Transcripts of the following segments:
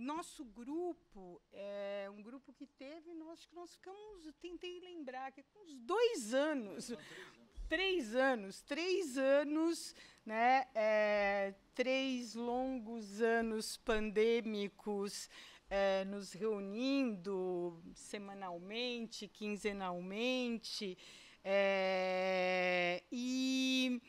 Nosso grupo é um grupo que teve, nós ficamos, eu tentei lembrar, que com uns 2 anos, 3 anos, 3 anos, né, 3 longos anos pandêmicos, nos reunindo semanalmente, quinzenalmente, e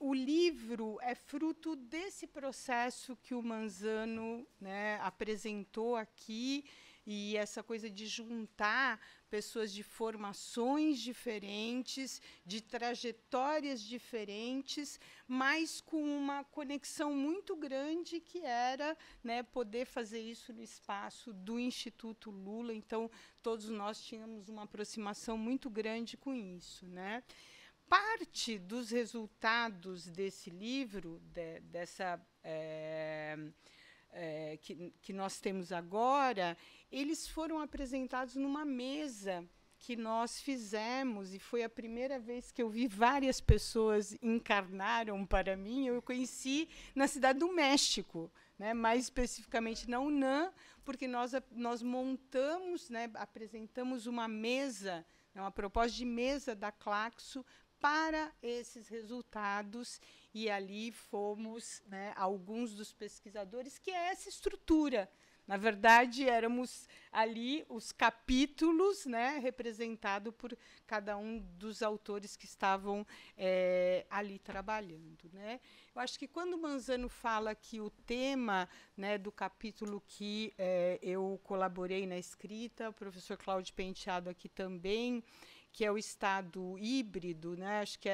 o livro é fruto desse processo que o Manzano, né, apresentou aqui, e essa coisa de juntar pessoas de formações diferentes, de trajetórias diferentes, mas com uma conexão muito grande que era, né, poder fazer isso no espaço do Instituto Lula. Então, todos nós tínhamos uma aproximação muito grande com isso, né? Parte dos resultados desse livro, que nós temos agora, eles foram apresentados numa mesa que nós fizemos, e foi a primeira vez que eu vi várias pessoas encarnaram para mim. Eu conheci na Cidade do México, né, mais especificamente na UNAM, porque nós montamos, né, apresentamos uma mesa, uma proposta de mesa da Claxo para esses resultados, e ali fomos, né, alguns dos pesquisadores, que é essa estrutura. Na verdade, éramos ali os capítulos, né, representado por cada um dos autores que estavam ali trabalhando, né? Eu acho que quando o Manzano fala que o tema, né, do capítulo que eu colaborei na escrita, o professor Cláudio Penteado aqui também, que é o estado híbrido, né? Acho que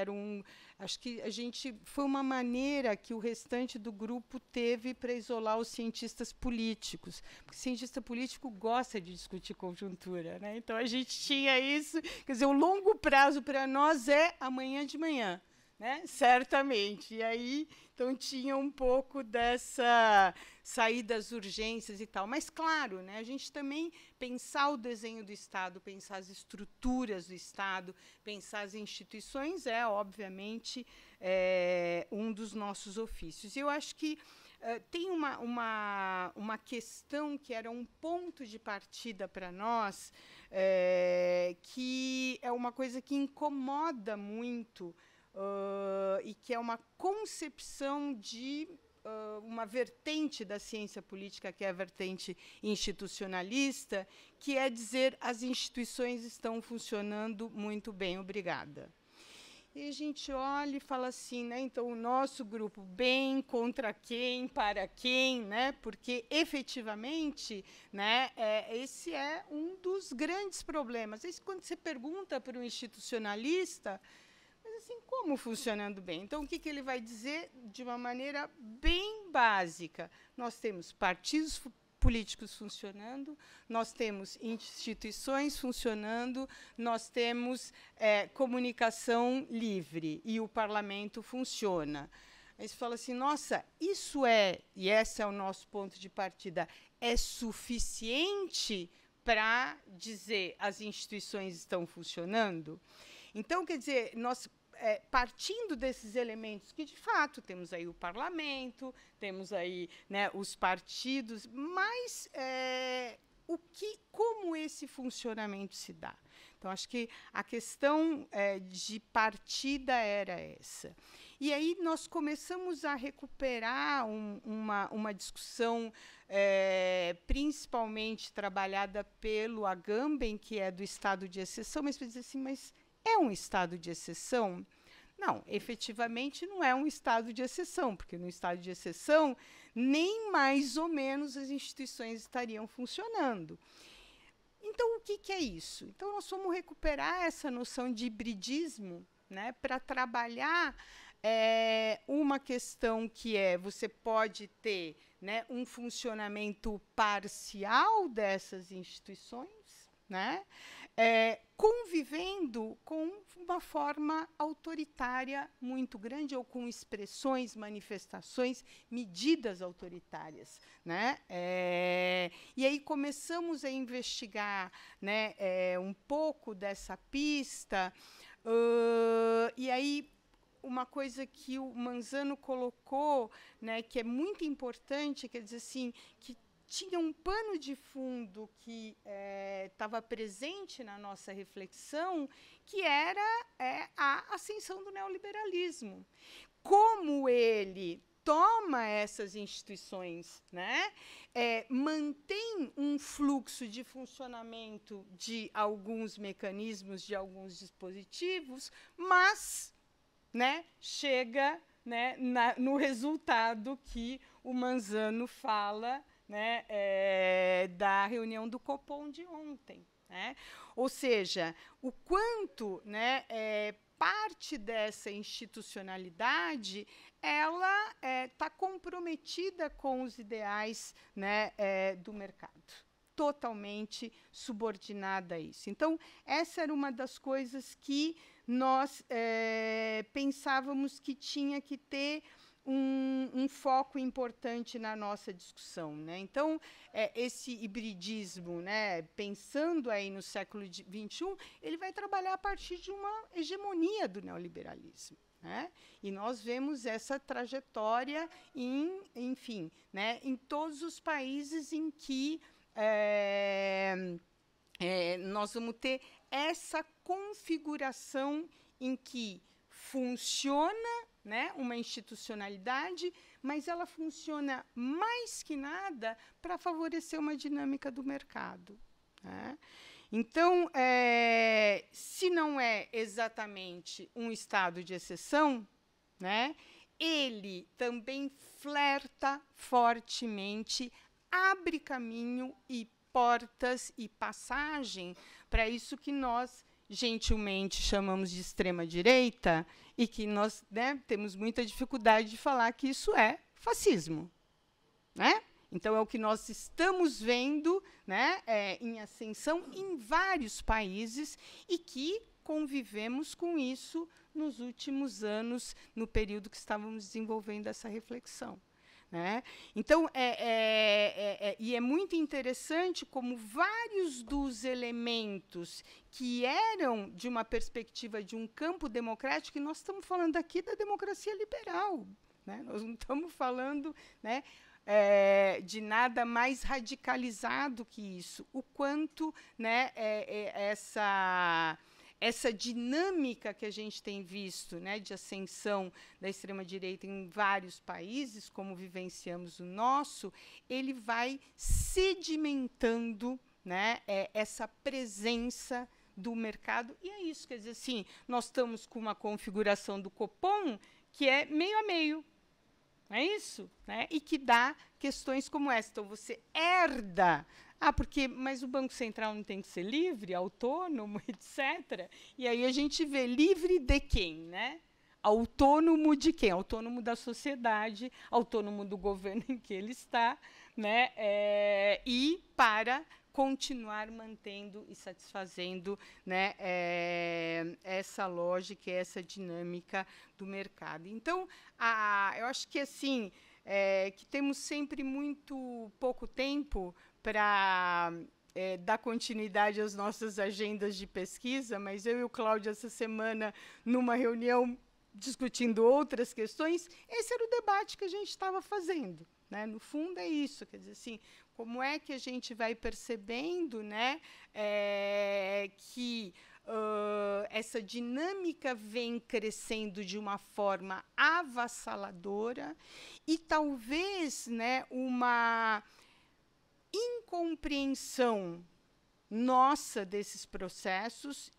a gente foi uma maneira que o restante do grupo teve para isolar os cientistas políticos, porque cientista político gosta de discutir conjuntura, né? Então a gente tinha isso, quer dizer, o longo prazo para nós é amanhã de manhã, né? Certamente. E aí, então, tinha um pouco dessa saída das urgências e tal. Mas, claro, né, a gente também pensar o desenho do Estado, pensar as estruturas do Estado, pensar as instituições é, obviamente, um dos nossos ofícios. E eu acho que tem uma questão que era um ponto de partida para nós, que é uma coisa que incomoda muito, e que é uma concepção de uma vertente da ciência política, que é a vertente institucionalista, que é dizer as instituições estão funcionando muito bem, obrigada. E a gente olha e fala assim, né, então, o nosso grupo, bem, contra quem, para quem, né, porque, efetivamente, né, esse é um dos grandes problemas. Esse, quando você pergunta para um institucionalista, assim, como funcionando bem? Então, o que ele vai dizer de uma maneira bem básica? Nós temos partidos políticos funcionando, nós temos instituições funcionando, nós temos comunicação livre e o parlamento funciona. Aí você fala assim, nossa, isso é, e esse é o nosso ponto de partida, é suficiente para dizer as instituições estão funcionando? Então, quer dizer, nós partindo desses elementos que, de fato, temos aí o parlamento, temos aí, né, os partidos, mas como esse funcionamento se dá? Então, acho que a questão de partida era essa. E aí nós começamos a recuperar uma discussão principalmente trabalhada pelo Agamben, que é do estado de exceção, mas para dizer assim, mas é um estado de exceção? Não, efetivamente não é um estado de exceção, porque no estado de exceção nem mais ou menos as instituições estariam funcionando. Então, o que é isso? Então, nós vamos recuperar essa noção de hibridismo, né, para trabalhar uma questão que é você pode ter, né, um funcionamento parcial dessas instituições, né, convivendo com uma forma autoritária muito grande, ou com expressões, manifestações, medidas autoritárias, né? E aí começamos a investigar, né, um pouco dessa pista, e aí uma coisa que o Manzano colocou, né, que é muito importante, quer dizer assim, que tinha um pano de fundo que estava presente na nossa reflexão, que era a ascensão do neoliberalismo. Como ele toma essas instituições, né, mantém um fluxo de funcionamento de alguns mecanismos, de alguns dispositivos, mas, né, chega, né, no resultado que o Manzano fala, né, da reunião do Copom de ontem. Né? Ou seja, o quanto, né, parte dessa institucionalidade ela está comprometida com os ideais, né, do mercado, totalmente subordinada a isso. Então, essa era uma das coisas que nós pensávamos que tinha que ter um foco importante na nossa discussão, né? Então, esse hibridismo, né, pensando aí no século XXI, ele vai trabalhar a partir de uma hegemonia do neoliberalismo, né? E nós vemos essa trajetória em, enfim, né, em todos os países em que nós vamos ter essa configuração em que funciona, né, uma institucionalidade, mas ela funciona mais que nada para favorecer uma dinâmica do mercado, né? Então, se não é exatamente um estado de exceção, né, ele também flerta fortemente, abre caminho e portas e passagem para isso que nós gentilmente chamamos de extrema-direita, e que nós, né, temos muita dificuldade de falar que isso é fascismo, né? Então, é o que nós estamos vendo, né, em ascensão em vários países, e que convivemos com isso nos últimos anos, no período que estávamos desenvolvendo essa reflexão, né? Então, e é muito interessante como vários dos elementos que eram de uma perspectiva de um campo democrático, e nós estamos falando aqui da democracia liberal, né? Nós não estamos falando, né, de nada mais radicalizado que isso, o quanto, né, essa dinâmica que a gente tem visto, né, de ascensão da extrema-direita em vários países, como vivenciamos o nosso, ele vai sedimentando, né, essa presença do mercado. E é isso, quer dizer, assim, nós estamos com uma configuração do Copom que é meio a meio, não é isso? Né? E que dá questões como essa. Então, você herda... Ah, porque, mas o Banco Central não tem que ser livre, autônomo, etc. E aí a gente vê livre de quem, né? Autônomo de quem? Autônomo da sociedade, autônomo do governo em que ele está, né? E para continuar mantendo e satisfazendo, né, essa lógica, essa dinâmica do mercado. Então, eu acho que assim, que temos sempre muito pouco tempo para dar continuidade às nossas agendas de pesquisa, mas eu e o Cláudio, essa semana, numa reunião discutindo outras questões, esse era o debate que a gente estava fazendo, né? No fundo, é isso, quer dizer, assim, como é que a gente vai percebendo, né, que essa dinâmica vem crescendo de uma forma avassaladora e talvez, né, uma incompreensão nossa desses processos,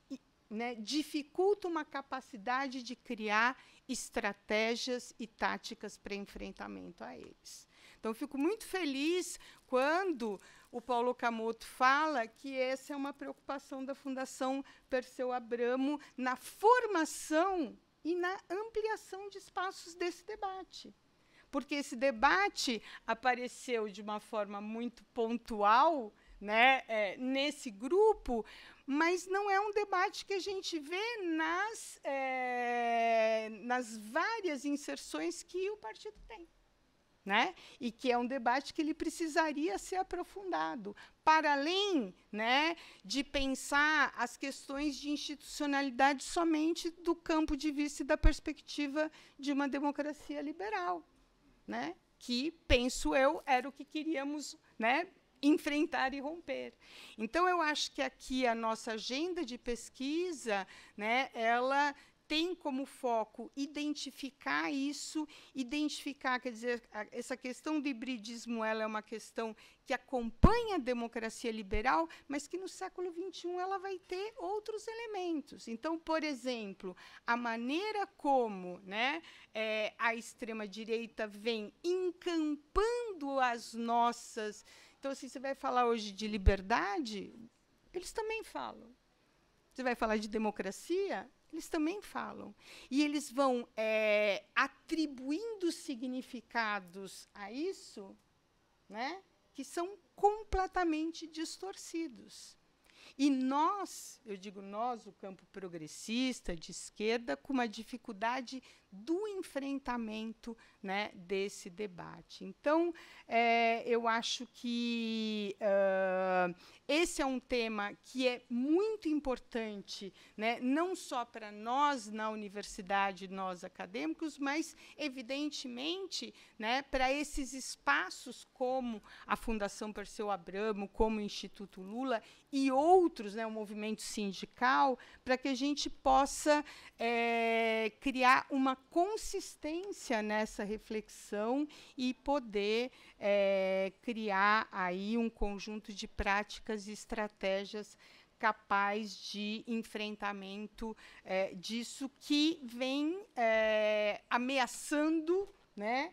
né, dificulta uma capacidade de criar estratégias e táticas para enfrentamento a eles. Então, fico muito feliz quando o Paulo Okamoto fala que essa é uma preocupação da Fundação Perseu Abramo na formação e na ampliação de espaços desse debate. Porque esse debate apareceu de uma forma muito pontual, né, nesse grupo, mas não é um debate que a gente vê nas várias inserções que o partido tem. né? E que é um debate que ele precisaria ser aprofundado, para além, né, de pensar as questões de institucionalidade somente do campo de vista e da perspectiva de uma democracia liberal, né? Que, penso eu, era o que queríamos, né, enfrentar e romper. Então, eu acho que aqui a nossa agenda de pesquisa, né, ela tem como foco identificar isso, identificar, quer dizer, essa questão do hibridismo, ela é uma questão que acompanha a democracia liberal, mas que no século XXI ela vai ter outros elementos. Então, por exemplo, a maneira como, né, a extrema-direita vem encampando as nossas... Então, assim, você vai falar hoje de liberdade, eles também falam. Você vai falar de democracia... eles também falam. E eles vão atribuindo significados a isso, né, que são completamente distorcidos. E nós, eu digo nós, o campo progressista, de esquerda, com uma dificuldade do enfrentamento, né, desse debate. Então, eu acho que esse é um tema que é muito importante, né, não só para nós na universidade, nós acadêmicos, mas, evidentemente, né, para esses espaços como a Fundação Perseu Abramo, como o Instituto Lula e outros, né, o movimento sindical, para que a gente possa criar uma consistência nessa reflexão e poder criar aí um conjunto de práticas e estratégias capaz de enfrentamento disso que vem ameaçando, né,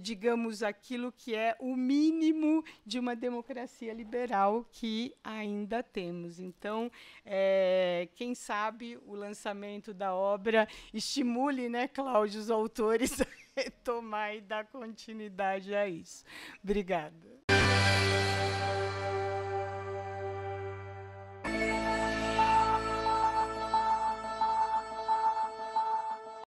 digamos, aquilo que é o mínimo de uma democracia liberal que ainda temos. Então, quem sabe o lançamento da obra estimule, né, Cláudio, os autores a retomar e dar continuidade a isso. Obrigada.